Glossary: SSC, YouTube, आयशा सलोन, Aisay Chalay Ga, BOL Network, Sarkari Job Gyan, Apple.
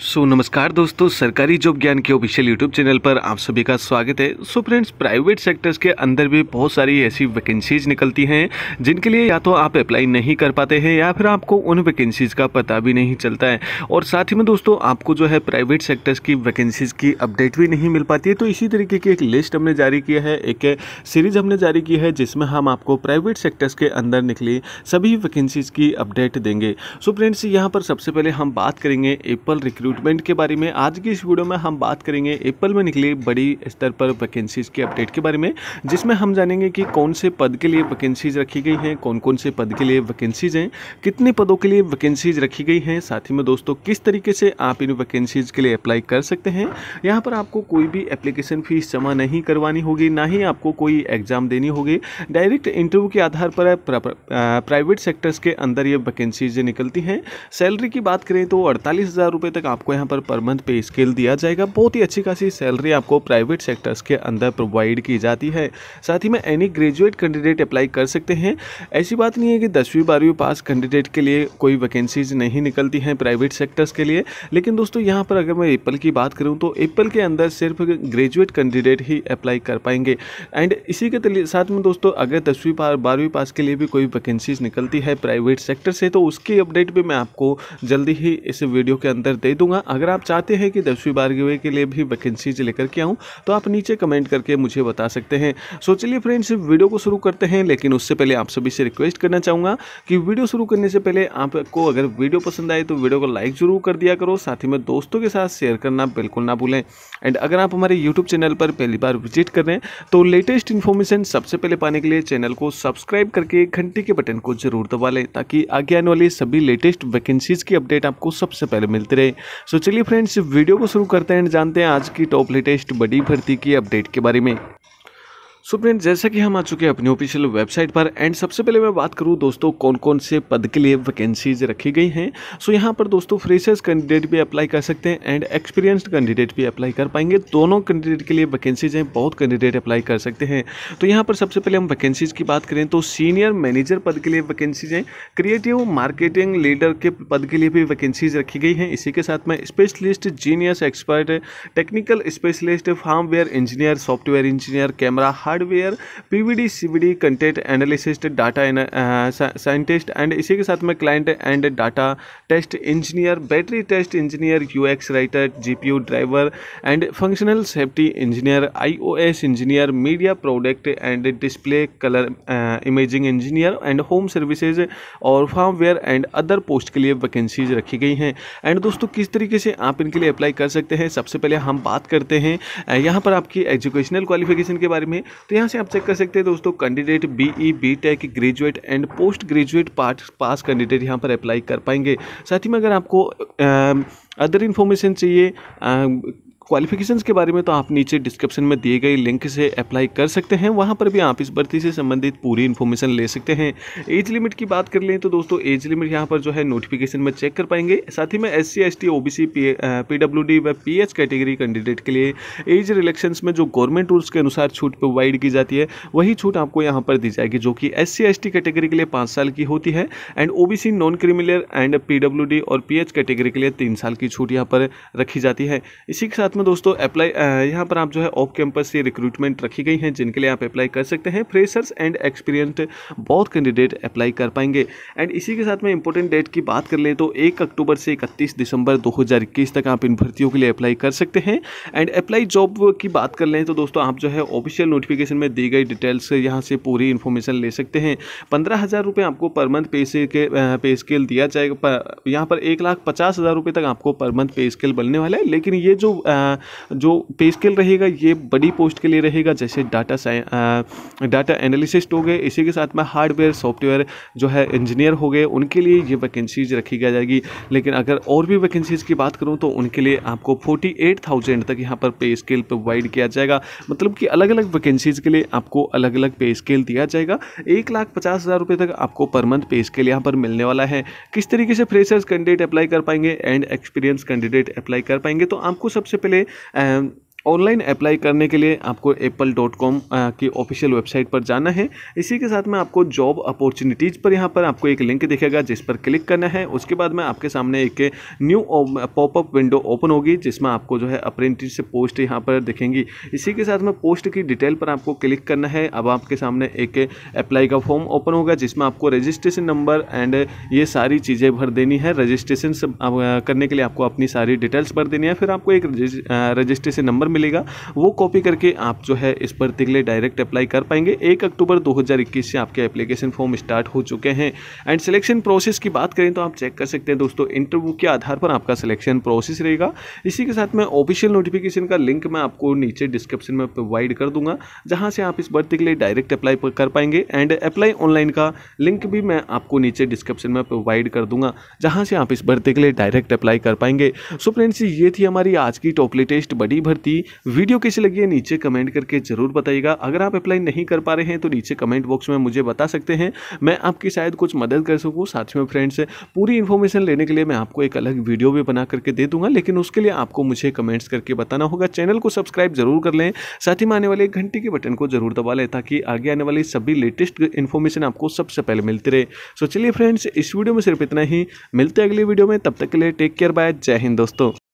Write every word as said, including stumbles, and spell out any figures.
सो so, नमस्कार दोस्तों, सरकारी जॉब ज्ञान के ऑफिशियल यूट्यूब चैनल पर आप सभी का स्वागत है। सो फ्रेंड्स, प्राइवेट सेक्टर्स के अंदर भी बहुत सारी ऐसी वैकेंसीज़ निकलती हैं जिनके लिए या तो आप अप्लाई नहीं कर पाते हैं या फिर आपको उन वैकेंसीज़ का पता भी नहीं चलता है। और साथ ही में दोस्तों, आपको जो है प्राइवेट सेक्टर्स की वैकेंसीज़ की अपडेट भी नहीं मिल पाती है। तो इसी तरीके की एक लिस्ट हमने जारी की है, एक सीरीज़ हमने जारी की है जिसमें हम आपको प्राइवेट सेक्टर्स के अंदर निकली सभी वैकेंसीज़ की अपडेट देंगे। सो फ्रेंड्स, यहाँ पर सबसे पहले हम बात करेंगे एप्पल रिक्रूट रिक्रूटमेंट के बारे में। आज की इस वीडियो में हम बात करेंगे एप्पल में निकली बड़ी स्तर पर वैकेंसीज़ के अपडेट के बारे में, जिसमें हम जानेंगे कि कौन से पद के लिए वैकेंसीज़ रखी गई हैं, कौन कौन से पद के लिए वैकेंसीज़ हैं, कितने पदों के लिए वैकेंसीज़ रखी गई हैं, साथ ही में दोस्तों किस तरीके से आप इन वैकेंसीज़ के लिए अप्लाई कर सकते हैं। यहाँ पर आपको कोई भी एप्लीकेशन फ़ीस जमा नहीं करवानी होगी, ना ही आपको कोई एग्ज़ाम देनी होगी। डायरेक्ट इंटरव्यू के आधार पर प्राइवेट सेक्टर्स के अंदर ये वैकेंसीज़ निकलती हैं। सैलरी की बात करें तो अड़तालीस हज़ार रुपये तक आपको यहाँ पर पर मंथ पे स्केल दिया जाएगा। बहुत ही अच्छी खासी सैलरी आपको प्राइवेट सेक्टर्स के अंदर प्रोवाइड की जाती है। साथ ही में एनी ग्रेजुएट कैंडिडेट अप्लाई कर सकते हैं। ऐसी बात नहीं है कि दसवीं बारहवीं पास कैंडिडेट के लिए कोई वैकेंसीज नहीं निकलती हैं प्राइवेट सेक्टर्स के लिए। लेकिन दोस्तों, यहाँ पर अगर मैं एप्पल की बात करूँ तो एप्पल के अंदर सिर्फ ग्रेजुएट कैंडिडेट ही अप्लाई कर पाएंगे। एंड इसी के साथ में दोस्तों, अगर दसवीं बारहवीं पास के लिए भी कोई वैकेंसीज निकलती है प्राइवेट सेक्टर से तो उसकी अपडेट भी मैं आपको जल्दी ही इस वीडियो के अंदर दे दूंगा। अगर आप चाहते हैं कि दसवीं बारहवीं के लिए भी वैकेंसीज लेकर के आऊं तो आप नीचे कमेंट करके मुझे बता सकते हैं। सो चलिए फ्रेंड्स, वीडियो को शुरू करते हैं। लेकिन उससे पहले आप सभी से रिक्वेस्ट करना चाहूँगा कि वीडियो शुरू करने से पहले आपको अगर वीडियो पसंद आए तो वीडियो को लाइक जरूर कर दिया करो, साथ ही में दोस्तों के साथ शेयर करना बिल्कुल ना भूलें। एंड अगर आप हमारे यूट्यूब चैनल पर पहली बार विजिट कर रहे हैं तो लेटेस्ट इन्फॉर्मेशन सबसे पहले पाने के लिए चैनल को सब्सक्राइब करके घंटी के बटन को जरूर दबा लें, ताकि आगे आने वाली सभी लेटेस्ट वैकेंसीज की अपडेट आपको सबसे पहले मिलती रहे। सो चलिए फ्रेंड्स, वीडियो को शुरू करते हैं और जानते हैं आज की टॉप लेटेस्ट बड़ी भर्ती की अपडेट के बारे में। सो फ्रेंड्स, जैसा कि हम आ चुके हैं अपनी ऑफिशियल वेबसाइट पर। एंड सबसे पहले मैं बात करूं दोस्तों कौन कौन से पद के लिए वैकेंसीज रखी गई हैं। सो यहां पर दोस्तों फ्रेशर्स कैंडिडेट भी अप्लाई कर सकते हैं एंड एक्सपीरियंस्ड कैंडिडेट भी अप्लाई कर पाएंगे। दोनों कैंडिडेट के लिए वैकेंसीज हैं, बहुत कैंडिडेट अप्लाई कर सकते हैं। तो यहाँ पर सबसे पहले हम वैकेंसीज की बात करें तो सीनियर मैनेजर पद के लिए वैकेंसीज हैं, क्रिएटिव मार्केटिंग लीडर के पद के लिए भी वैकेंसीज रखी गई हैं। इसी के साथ में specialist, genius expert, technical specialist, firmware engineer, software engineer, camera hardware, PVD, CVD, content analyst, data scientist and इसी के साथ में client and data test engineer, battery test engineer, UX writer, GPU driver and functional safety engineer, iOS engineer, media product and display colour imaging engineer and home services और firmware and other post के लिए vacancies रखी गई हैं। And दोस्तों, किस तरीके से आप इनके लिए अप्लाई कर सकते हैं, सबसे पहले हम बात करते हैं यहाँ पर आपकी एजुकेशनल क्वालिफिकेशन के बारे में। तो यहाँ से आप चेक कर सकते हैं दोस्तों, candidate BE, BTech, graduate and post graduate part pass candidate यहाँ पर अप्लाई कर पाएंगे। साथ ही में अगर आपको अदर इन्फॉर्मेशन चाहिए आ, क्वालिफिकेशंस के बारे में तो आप नीचे डिस्क्रिप्शन में दिए गए लिंक से अप्लाई कर सकते हैं, वहां पर भी आप इस भर्ती से संबंधित पूरी इन्फॉर्मेशन ले सकते हैं। एज लिमिट की बात कर लें तो दोस्तों एज लिमिट यहां पर जो है नोटिफिकेशन में चेक कर पाएंगे। साथ ही में S C, S T, O B C, PWD व पीएच कैटेगरी कैंडिडेट के लिए एज रिलेक्शंस में जो गवर्नमेंट रूल्स के अनुसार छूट प्रोवाइड की जाती है वही छूट आपको यहाँ पर दी जाएगी, जो कि S C S T category के लिए पाँच साल की होती है and O B C, non criminal and PWD और पीएच कैटेगरी के लिए तीन साल की छूट यहाँ पर रखी जाती है। इसी के साथ में दोस्तों अप्लाई यहाँ पर आप जो है ऑफ कैंपस से रिक्रूटमेंट रखी गई हैं जिनके लिए आप अप्लाई कर सकते हैं। फ्रेशर्स एंड एक्सपीरियंस्ड बहुत कैंडिडेट अप्लाई कर पाएंगे। एंड इसी के साथ में इंपॉर्टेंट डेट की बात कर लें तो एक अक्टूबर से इकतीस दिसंबर दो हज़ार इक्कीस तक आप इन भर्तियों के लिए अप्लाई कर सकते हैं। एंड अप्लाई जॉब की बात कर लें तो दोस्तों आप जो है ऑफिशियल नोटिफिकेशन में दी गई डिटेल्स यहाँ से पूरी इन्फॉर्मेशन ले सकते हैं। पंद्रह हज़ार रुपये आपको पर मंथ पे पे स्केल दिया जाएगा। यहाँ पर एक लाख पचास हज़ार रुपये तक आपको पर मंथ पे स्केल बनने वाला है। लेकिन ये जो जो पे स्केल रहेगा ये बड़ी पोस्ट के लिए रहेगा, जैसे डाटा डाटा एनालिसिस्ट हो गए, इसी के साथ में हार्डवेयर सॉफ्टवेयर जो है इंजीनियर हो गए, उनके लिए ये वैकेंसीज रखी जाएगी। लेकिन अगर और भी वैकेंसीज की बात करूं तो उनके लिए आपको अड़तालीस हज़ार तक यहाँ पर पे स्केल प्रोवाइड किया जाएगा। मतलब कि अलग अलग वैकेंसीज के लिए आपको अलग अलग पे स्केल दिया जाएगा। एक लाख पचास हज़ार रुपये तक आपको पर मंथ पे स्केल यहाँ पर मिलने वाला है। किस तरीके से फ्रेशर्स कैंडिडेट अप्लाई कर पाएंगे एंड एक्सपीरियंस कैंडिडेट अप्लाई कर पाएंगे, तो आपको सबसे पहले ऑनलाइन अप्लाई करने के लिए आपको एप्पल डॉट कॉम की ऑफिशियल वेबसाइट पर जाना है। इसी के साथ में आपको जॉब अपॉर्चुनिटीज़ पर यहाँ पर आपको एक लिंक दिखेगा जिस पर क्लिक करना है। उसके बाद में आपके सामने एक न्यू पॉपअप विंडो ओपन होगी जिसमें आपको जो है अप्रेंटिसशिप पोस्ट यहाँ पर दिखेंगी। इसी के साथ में पोस्ट की डिटेल पर आपको क्लिक करना है। अब आपके सामने एक अप्लाई का फॉर्म ओपन होगा जिसमें आपको रजिस्ट्रेशन नंबर एंड ये सारी चीज़ें भर देनी है। रजिस्ट्रेशन करने के लिए आपको अपनी सारी डिटेल्स भर देनी है। फिर आपको एक रजिस्ट्रेशन नंबर मिलेगा, वो कॉपी करके आप जो है इस पर्टिकुलर डायरेक्ट अप्लाई कर पाएंगे। एक अक्टूबर दो हज़ार इक्कीस से आपके एप्लीकेशन फॉर्म स्टार्ट हो चुके हैं। एंड सिलेक्शन प्रोसेस की बात करें तो आप चेक कर सकते हैं दोस्तों, इंटरव्यू के आधार पर आपका सिलेक्शन प्रोसेस रहेगा। इसी के साथ में ऑफिशियल नोटिफिकेशन का लिंक मैं आपको नीचे डिस्क्रिप्शन में प्रोवाइड कर दूंगा जहां से आप इस भर्ती के लिए डायरेक्ट अप्लाई कर पाएंगे। एंड अप्लाई ऑनलाइन का लिंक भी मैं आपको नीचे डिस्क्रिप्शन में प्रोवाइड कर दूंगा जहां से आप इस भर्ती के लिए डायरेक्ट अप्लाई कर पाएंगे। सो फ्रेंड्स, ये थी हमारी आज की टॉप लेटेस्ट बड़ी भर्ती। वीडियो कैसी लगी है नीचे कमेंट करके जरूर बताइएगा। अगर आप अप्लाई नहीं कर पा रहे हैं तो नीचे कमेंट बॉक्स में मुझे बता सकते हैं, मैं आपकी शायद कुछ मदद कर सकूँ। साथ में फ्रेंड्स, पूरी इन्फॉर्मेशन लेने के लिए मैं आपको एक अलग वीडियो भी बना करके दे दूंगा, लेकिन उसके लिए आपको मुझे कमेंट्स करके बताना होगा। चैनल को सब्सक्राइब जरूर कर लें, साथ ही में आने वाले घंटी के बटन को जरूर दबा लें ताकि आगे आने वाली सभी लेटेस्ट इन्फॉर्मेशन आपको सबसे पहले मिलती रहे। सो चलिए फ्रेंड्स, इस वीडियो में सिर्फ इतना ही, मिलते हैं अगली वीडियो में। तब तक के लिए टेक केयर, बाय, जय हिंद दोस्तों।